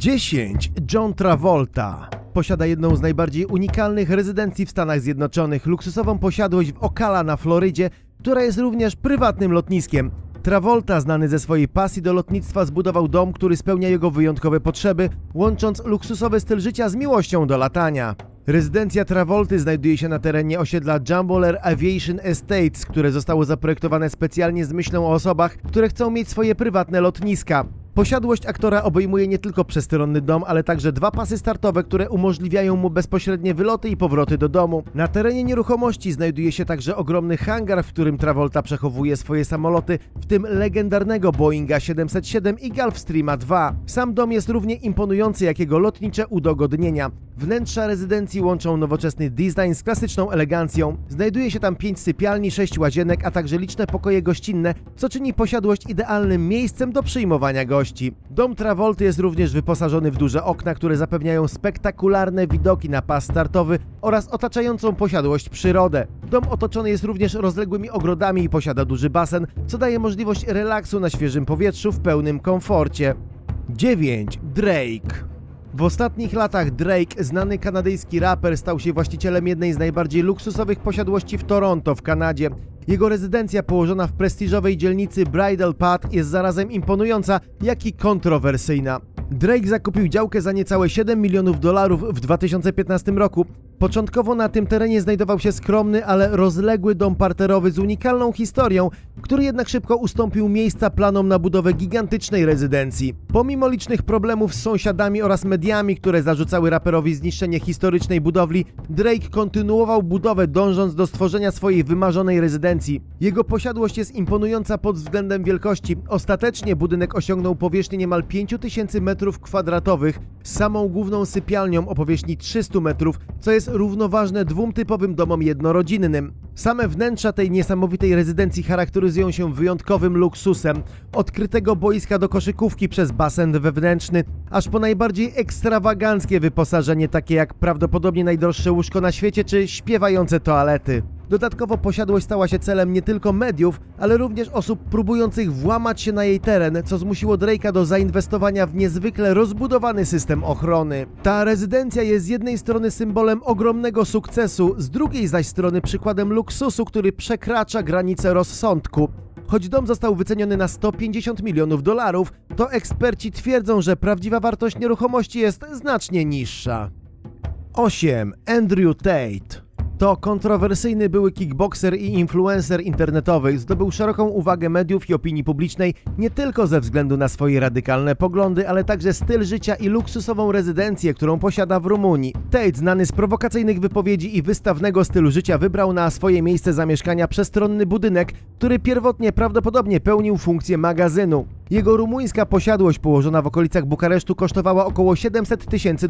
10. John Travolta. Posiada jedną z najbardziej unikalnych rezydencji w Stanach Zjednoczonych, luksusową posiadłość w Ocala na Florydzie, która jest również prywatnym lotniskiem. Travolta, znany ze swojej pasji do lotnictwa, zbudował dom, który spełnia jego wyjątkowe potrzeby, łącząc luksusowy styl życia z miłością do latania. Rezydencja Travolty znajduje się na terenie osiedla Jumbolair Aviation Estates, które zostało zaprojektowane specjalnie z myślą o osobach, które chcą mieć swoje prywatne lotniska. Posiadłość aktora obejmuje nie tylko przestronny dom, ale także dwa pasy startowe, które umożliwiają mu bezpośrednie wyloty i powroty do domu. Na terenie nieruchomości znajduje się także ogromny hangar, w którym Travolta przechowuje swoje samoloty, w tym legendarnego Boeinga 707 i Gulfstreama 2. Sam dom jest równie imponujący jak jego lotnicze udogodnienia. Wnętrza rezydencji łączą nowoczesny design z klasyczną elegancją. Znajduje się tam 5 sypialni, 6 łazienek, a także liczne pokoje gościnne, co czyni posiadłość idealnym miejscem do przyjmowania gości. Dom Travolty jest również wyposażony w duże okna, które zapewniają spektakularne widoki na pas startowy oraz otaczającą posiadłość przyrodę. Dom otoczony jest również rozległymi ogrodami i posiada duży basen, co daje możliwość relaksu na świeżym powietrzu w pełnym komforcie. 9. Drake. W ostatnich latach Drake, znany kanadyjski raper, stał się właścicielem jednej z najbardziej luksusowych posiadłości w Toronto w Kanadzie. Jego rezydencja położona w prestiżowej dzielnicy Bridal Path jest zarazem imponująca, jak i kontrowersyjna. Drake zakupił działkę za niecałe $7 milionów w 2015 roku. Początkowo na tym terenie znajdował się skromny, ale rozległy dom parterowy z unikalną historią, który jednak szybko ustąpił miejsca planom na budowę gigantycznej rezydencji. Pomimo licznych problemów z sąsiadami oraz mediami, które zarzucały raperowi zniszczenie historycznej budowli, Drake kontynuował budowę, dążąc do stworzenia swojej wymarzonej rezydencji. Jego posiadłość jest imponująca pod względem wielkości. Ostatecznie budynek osiągnął powierzchnię niemal 5000 m2, z samą główną sypialnią o powierzchni 300 metrów, co jest równoważne dwóm typowym domom jednorodzinnym. Same wnętrza tej niesamowitej rezydencji charakteryzują się wyjątkowym luksusem. Od krytego boiska do koszykówki przez basen wewnętrzny, aż po najbardziej ekstrawaganckie wyposażenie, takie jak prawdopodobnie najdroższe łóżko na świecie czy śpiewające toalety. Dodatkowo posiadłość stała się celem nie tylko mediów, ale również osób próbujących włamać się na jej teren, co zmusiło Drake'a do zainwestowania w niezwykle rozbudowany system ochrony. Ta rezydencja jest z jednej strony symbolem ogromnego sukcesu, z drugiej zaś strony przykładem luksusu, który przekracza granice rozsądku. Choć dom został wyceniony na $150 milionów, to eksperci twierdzą, że prawdziwa wartość nieruchomości jest znacznie niższa. 8. Andrew Tate. To kontrowersyjny były kickbokser i influencer internetowy, zdobył szeroką uwagę mediów i opinii publicznej nie tylko ze względu na swoje radykalne poglądy, ale także styl życia i luksusową rezydencję, którą posiada w Rumunii. Tate, znany z prowokacyjnych wypowiedzi i wystawnego stylu życia, wybrał na swoje miejsce zamieszkania przestronny budynek, który pierwotnie prawdopodobnie pełnił funkcję magazynu. Jego rumuńska posiadłość położona w okolicach Bukaresztu kosztowała około $700 tysięcy.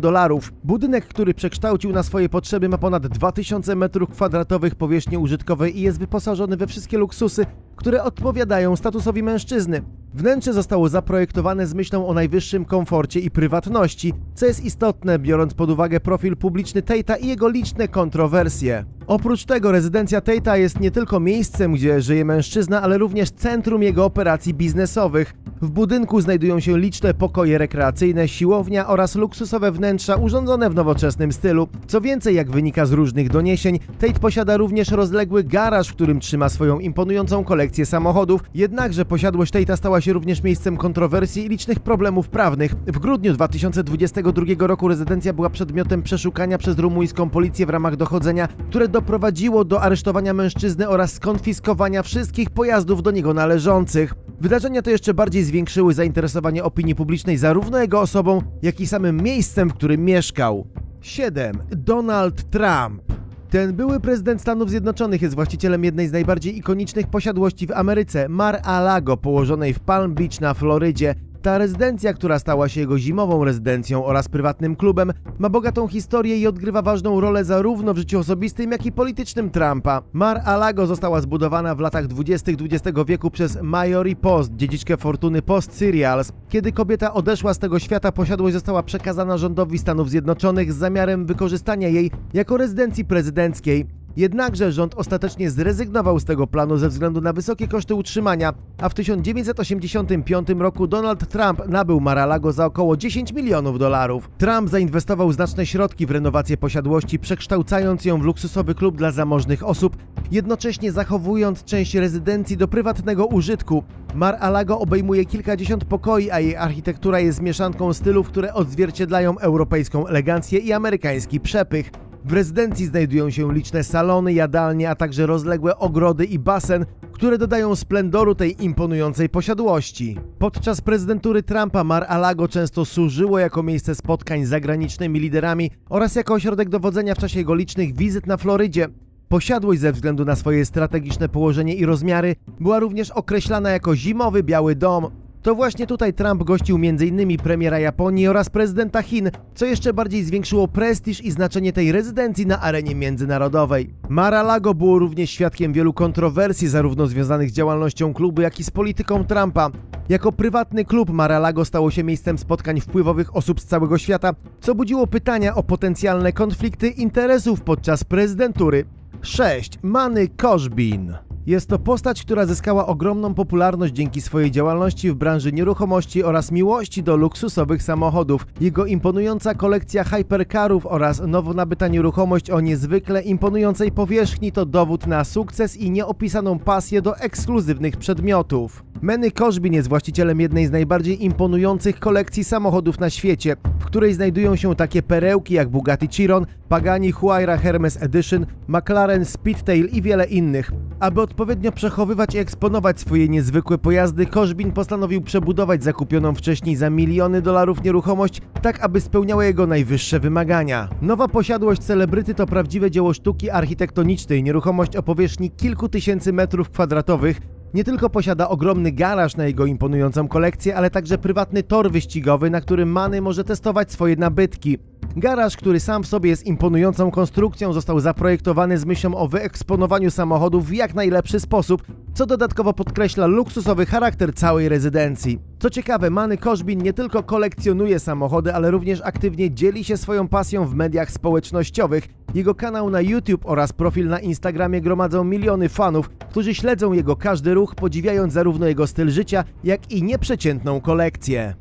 Budynek, który przekształcił na swoje potrzeby, ma ponad 2000 m2 powierzchni użytkowej i jest wyposażony we wszystkie luksusy, które odpowiadają statusowi mężczyzny. Wnętrze zostało zaprojektowane z myślą o najwyższym komforcie i prywatności, co jest istotne, biorąc pod uwagę profil publiczny Tate'a i jego liczne kontrowersje. Oprócz tego rezydencja Tate'a jest nie tylko miejscem, gdzie żyje mężczyzna, ale również centrum jego operacji biznesowych. W budynku znajdują się liczne pokoje rekreacyjne, siłownia oraz luksusowe wnętrza urządzone w nowoczesnym stylu. Co więcej, jak wynika z różnych doniesień, Tate posiada również rozległy garaż, w którym trzyma swoją imponującą kolekcję samochodów. Jednakże posiadłość Tate'a stała się również miejscem kontrowersji i licznych problemów prawnych. W grudniu 2022 roku rezydencja była przedmiotem przeszukania przez rumuńską policję w ramach dochodzenia, które doprowadziło do aresztowania mężczyzny oraz skonfiskowania wszystkich pojazdów do niego należących. Wydarzenia te jeszcze bardziej zwiększyły zainteresowanie opinii publicznej zarówno jego osobą, jak i samym miejscem, w którym mieszkał. 7. Donald Trump. Ten były prezydent Stanów Zjednoczonych jest właścicielem jednej z najbardziej ikonicznych posiadłości w Ameryce, Mar-a-Lago, położonej w Palm Beach na Florydzie. Ta rezydencja, która stała się jego zimową rezydencją oraz prywatnym klubem, ma bogatą historię i odgrywa ważną rolę zarówno w życiu osobistym, jak i politycznym Trumpa. Mar-a-Lago została zbudowana w latach 20. XX wieku przez Marjorie Post, dziedziczkę fortuny Post Cereals. Kiedy kobieta odeszła z tego świata, posiadłość została przekazana rządowi Stanów Zjednoczonych z zamiarem wykorzystania jej jako rezydencji prezydenckiej. Jednakże rząd ostatecznie zrezygnował z tego planu ze względu na wysokie koszty utrzymania, a w 1985 roku Donald Trump nabył Mar-a-Lago za około 10 milionów dolarów. Trump zainwestował znaczne środki w renowację posiadłości, przekształcając ją w luksusowy klub dla zamożnych osób, jednocześnie zachowując część rezydencji do prywatnego użytku. Mar-a-Lago obejmuje kilkadziesiąt pokoi, a jej architektura jest mieszanką stylów, które odzwierciedlają europejską elegancję i amerykański przepych. W rezydencji znajdują się liczne salony, jadalnie, a także rozległe ogrody i basen, które dodają splendoru tej imponującej posiadłości. Podczas prezydentury Trumpa Mar-a-Lago często służyło jako miejsce spotkań z zagranicznymi liderami oraz jako ośrodek dowodzenia w czasie jego licznych wizyt na Florydzie. Posiadłość ze względu na swoje strategiczne położenie i rozmiary była również określana jako zimowy Biały Dom. To właśnie tutaj Trump gościł m.in. premiera Japonii oraz prezydenta Chin, co jeszcze bardziej zwiększyło prestiż i znaczenie tej rezydencji na arenie międzynarodowej. Mar-a-Lago było również świadkiem wielu kontrowersji, zarówno związanych z działalnością klubu, jak i z polityką Trumpa. Jako prywatny klub Mar-a-Lago stało się miejscem spotkań wpływowych osób z całego świata, co budziło pytania o potencjalne konflikty interesów podczas prezydentury. 6. Manny Khoshbin. Jest to postać, która zyskała ogromną popularność dzięki swojej działalności w branży nieruchomości oraz miłości do luksusowych samochodów. Jego imponująca kolekcja hypercarów oraz nowo nabyta nieruchomość o niezwykle imponującej powierzchni to dowód na sukces i nieopisaną pasję do ekskluzywnych przedmiotów. Manny Khoshbin jest właścicielem jednej z najbardziej imponujących kolekcji samochodów na świecie, w której znajdują się takie perełki jak Bugatti Chiron, Pagani Huayra Hermes Edition, McLaren Speedtail i wiele innych. Aby odpowiednio przechowywać i eksponować swoje niezwykłe pojazdy, Khoshbin postanowił przebudować zakupioną wcześniej za miliony dolarów nieruchomość, tak aby spełniała jego najwyższe wymagania. Nowa posiadłość celebryty to prawdziwe dzieło sztuki architektonicznej, nieruchomość o powierzchni kilku tysięcy metrów kwadratowych. Nie tylko posiada ogromny garaż na jego imponującą kolekcję, ale także prywatny tor wyścigowy, na którym Manny może testować swoje nabytki. Garaż, który sam w sobie jest imponującą konstrukcją, został zaprojektowany z myślą o wyeksponowaniu samochodów w jak najlepszy sposób, co dodatkowo podkreśla luksusowy charakter całej rezydencji. Co ciekawe, Manny Khoshbin nie tylko kolekcjonuje samochody, ale również aktywnie dzieli się swoją pasją w mediach społecznościowych. Jego kanał na YouTube oraz profil na Instagramie gromadzą miliony fanów, którzy śledzą jego każdy ruch, podziwiając zarówno jego styl życia, jak i nieprzeciętną kolekcję.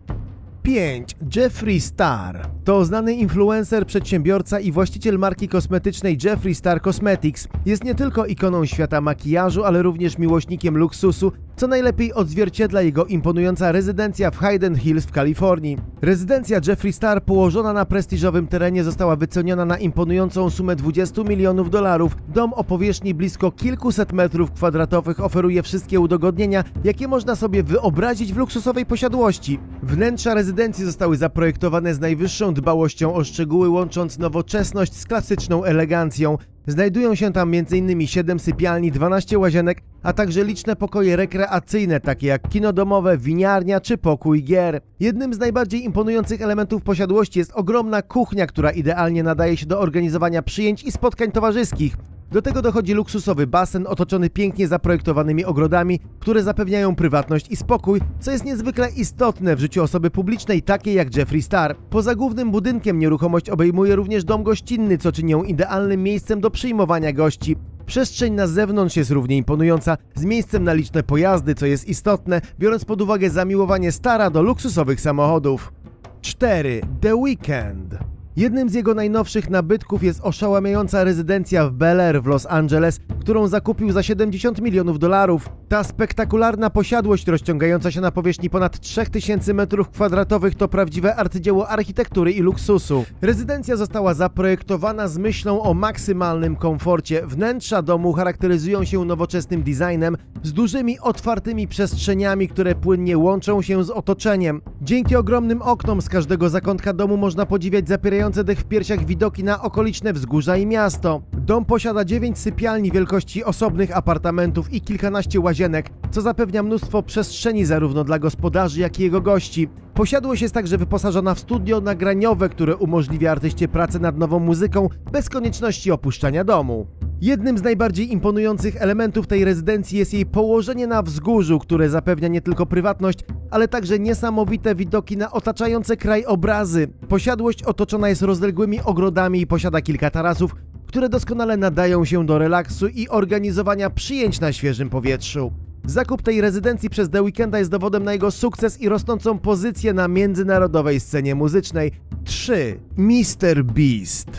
5. Jeffree Star. To znany influencer, przedsiębiorca i właściciel marki kosmetycznej Jeffree Star Cosmetics. Jest nie tylko ikoną świata makijażu, ale również miłośnikiem luksusu, co najlepiej odzwierciedla jego imponująca rezydencja w Hidden Hills w Kalifornii. Rezydencja Jeffree Star położona na prestiżowym terenie została wyceniona na imponującą sumę 20 milionów dolarów. Dom o powierzchni blisko kilkuset metrów kwadratowych oferuje wszystkie udogodnienia, jakie można sobie wyobrazić w luksusowej posiadłości. Wnętrza rezydencji zostały zaprojektowane z najwyższą dbałością o szczegóły, łącząc nowoczesność z klasyczną elegancją. Znajdują się tam m.in. 7 sypialni, 12 łazienek, a także liczne pokoje rekreacyjne, takie jak kino domowe, winiarnia czy pokój gier. Jednym z najbardziej imponujących elementów posiadłości jest ogromna kuchnia, która idealnie nadaje się do organizowania przyjęć i spotkań towarzyskich. Do tego dochodzi luksusowy basen otoczony pięknie zaprojektowanymi ogrodami, które zapewniają prywatność i spokój, co jest niezwykle istotne w życiu osoby publicznej takiej jak Jeffree Star. Poza głównym budynkiem nieruchomość obejmuje również dom gościnny, co czyni ją idealnym miejscem do przyjmowania gości. Przestrzeń na zewnątrz jest równie imponująca, z miejscem na liczne pojazdy, co jest istotne, biorąc pod uwagę zamiłowanie Stara do luksusowych samochodów. 4. The Weeknd. Jednym z jego najnowszych nabytków jest oszałamiająca rezydencja w Bel Air w Los Angeles, którą zakupił za 70 milionów dolarów. Ta spektakularna posiadłość rozciągająca się na powierzchni ponad 3000 m2 to prawdziwe arcydzieło architektury i luksusu. Rezydencja została zaprojektowana z myślą o maksymalnym komforcie. Wnętrza domu charakteryzują się nowoczesnym designem z dużymi, otwartymi przestrzeniami, które płynnie łączą się z otoczeniem. Dzięki ogromnym oknom z każdego zakątka domu można podziwiać zapierające dech w piersiach widoki na okoliczne wzgórza i miasto. Dom posiada 9 sypialni wielkości osobnych apartamentów i kilkanaście łazienek, co zapewnia mnóstwo przestrzeni zarówno dla gospodarzy, jak i jego gości. Posiadłość jest także wyposażona w studio nagraniowe, które umożliwia artyście pracę nad nową muzyką bez konieczności opuszczania domu. Jednym z najbardziej imponujących elementów tej rezydencji jest jej położenie na wzgórzu, które zapewnia nie tylko prywatność, ale także niesamowite widoki na otaczające kraj obrazy. Posiadłość otoczona jest rozległymi ogrodami i posiada kilka tarasów, które doskonale nadają się do relaksu i organizowania przyjęć na świeżym powietrzu. Zakup tej rezydencji przez The Weeknda jest dowodem na jego sukces i rosnącą pozycję na międzynarodowej scenie muzycznej. 3. Mr. Beast.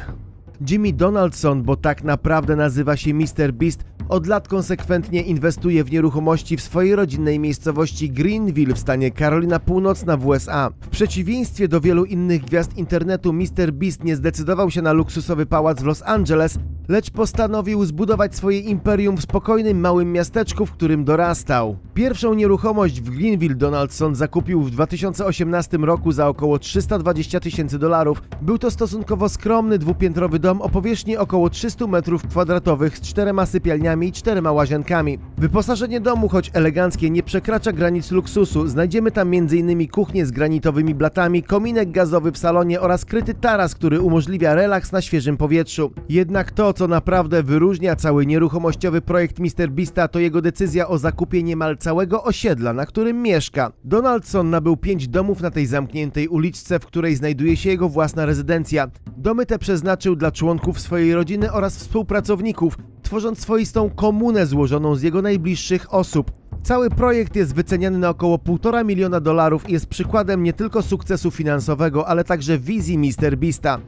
Jimmy Donaldson, bo tak naprawdę nazywa się Mr. Beast, od lat konsekwentnie inwestuje w nieruchomości w swojej rodzinnej miejscowości Greenville w stanie Karolina Północna w USA. W przeciwieństwie do wielu innych gwiazd internetu, Mr. Beast nie zdecydował się na luksusowy pałac w Los Angeles, lecz postanowił zbudować swoje imperium w spokojnym małym miasteczku, w którym dorastał. Pierwszą nieruchomość w Greenville Donaldson zakupił w 2018 roku za około $320 000. Był to stosunkowo skromny dwupiętrowy dom o powierzchni około 300 m2 z 4 sypialniami i 4 łazienkami. Wyposażenie domu, choć eleganckie, nie przekracza granic luksusu. Znajdziemy tam m.in. kuchnię z granitowymi blatami, kominek gazowy w salonie oraz kryty taras, który umożliwia relaks na świeżym powietrzu. Jednak to, co naprawdę wyróżnia cały nieruchomościowy projekt Mr. Beasta, to jego decyzja o zakupie niemal całego osiedla, na którym mieszka. Donaldson nabył 5 domów na tej zamkniętej uliczce, w której znajduje się jego własna rezydencja. Domy te przeznaczył dla członków swojej rodziny oraz współpracowników, tworząc swoistą komunę złożoną z jego najbliższych osób. Cały projekt jest wyceniany na około $1,5 miliona i jest przykładem nie tylko sukcesu finansowego, ale także wizji Mr. Beasta.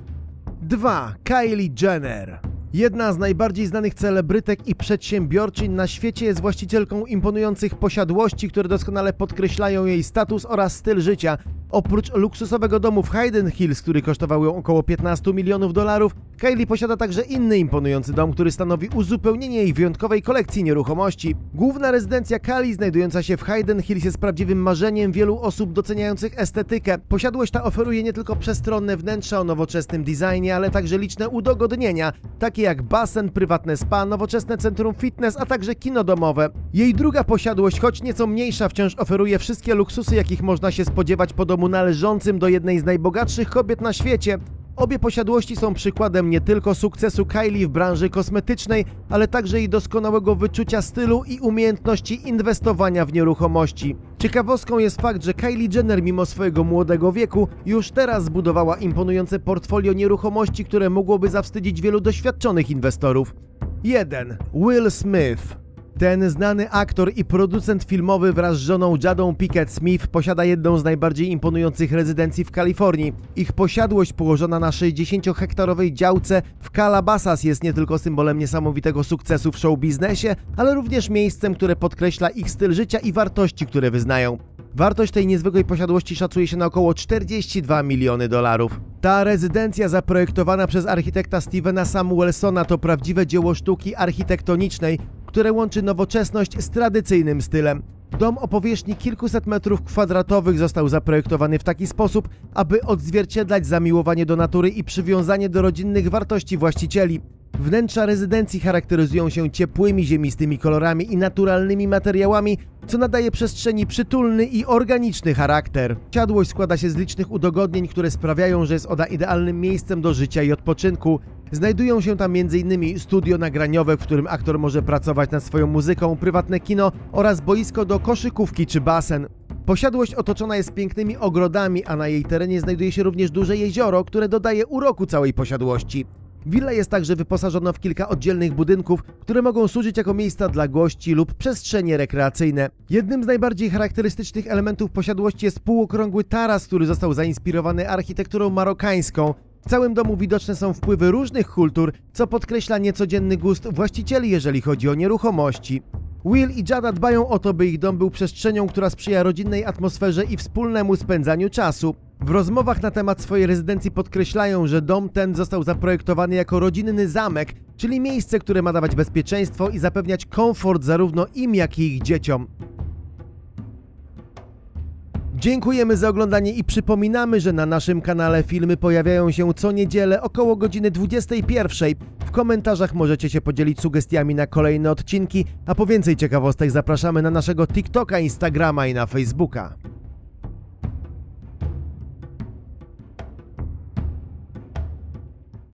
2. Kylie Jenner. Jedna z najbardziej znanych celebrytek i przedsiębiorczyń na świecie jest właścicielką imponujących posiadłości, które doskonale podkreślają jej status oraz styl życia. Oprócz luksusowego domu w Hidden Hills, który kosztował ją około $15 milionów, Kylie posiada także inny imponujący dom, który stanowi uzupełnienie jej wyjątkowej kolekcji nieruchomości. Główna rezydencja Kylie, znajdująca się w Hidden Hills, jest prawdziwym marzeniem wielu osób doceniających estetykę. Posiadłość ta oferuje nie tylko przestronne wnętrza o nowoczesnym designie, ale także liczne udogodnienia, takie jak basen, prywatne spa, nowoczesne centrum fitness, a także kino domowe. Jej druga posiadłość, choć nieco mniejsza, wciąż oferuje wszystkie luksusy, jakich można się spodziewać po domu należącym do jednej z najbogatszych kobiet na świecie. Obie posiadłości są przykładem nie tylko sukcesu Kylie w branży kosmetycznej, ale także jej doskonałego wyczucia stylu i umiejętności inwestowania w nieruchomości. Ciekawostką jest fakt, że Kylie Jenner mimo swojego młodego wieku już teraz zbudowała imponujące portfolio nieruchomości, które mogłoby zawstydzić wielu doświadczonych inwestorów. 1. Will Smith. Ten znany aktor i producent filmowy wraz z żoną Jadą Pinkett Smith posiada jedną z najbardziej imponujących rezydencji w Kalifornii. Ich posiadłość położona na 60-hektarowej działce w Calabasas jest nie tylko symbolem niesamowitego sukcesu w showbiznesie, ale również miejscem, które podkreśla ich styl życia i wartości, które wyznają. Wartość tej niezwykłej posiadłości szacuje się na około $42 miliony. Ta rezydencja, zaprojektowana przez architekta Stevena Samuelsona, to prawdziwe dzieło sztuki architektonicznej, które łączy nowoczesność z tradycyjnym stylem. Dom o powierzchni kilkuset metrów kwadratowych został zaprojektowany w taki sposób, aby odzwierciedlać zamiłowanie do natury i przywiązanie do rodzinnych wartości właścicieli. Wnętrza rezydencji charakteryzują się ciepłymi, ziemistymi kolorami i naturalnymi materiałami, co nadaje przestrzeni przytulny i organiczny charakter. Posiadłość składa się z licznych udogodnień, które sprawiają, że jest ona idealnym miejscem do życia i odpoczynku. Znajdują się tam m.in. studio nagraniowe, w którym aktor może pracować nad swoją muzyką, prywatne kino oraz boisko do koszykówki czy basen. Posiadłość otoczona jest pięknymi ogrodami, a na jej terenie znajduje się również duże jezioro, które dodaje uroku całej posiadłości. Willa jest także wyposażona w kilka oddzielnych budynków, które mogą służyć jako miejsca dla gości lub przestrzenie rekreacyjne. Jednym z najbardziej charakterystycznych elementów posiadłości jest półokrągły taras, który został zainspirowany architekturą marokańską. W całym domu widoczne są wpływy różnych kultur, co podkreśla niecodzienny gust właścicieli, jeżeli chodzi o nieruchomości. Will i Jada dbają o to, by ich dom był przestrzenią, która sprzyja rodzinnej atmosferze i wspólnemu spędzaniu czasu. W rozmowach na temat swojej rezydencji podkreślają, że dom ten został zaprojektowany jako rodzinny zamek, czyli miejsce, które ma dawać bezpieczeństwo i zapewniać komfort zarówno im, jak i ich dzieciom. Dziękujemy za oglądanie i przypominamy, że na naszym kanale filmy pojawiają się co niedzielę około godziny 21. W komentarzach możecie się podzielić sugestiami na kolejne odcinki, a po więcej ciekawostek zapraszamy na naszego TikToka, Instagrama i na Facebooka.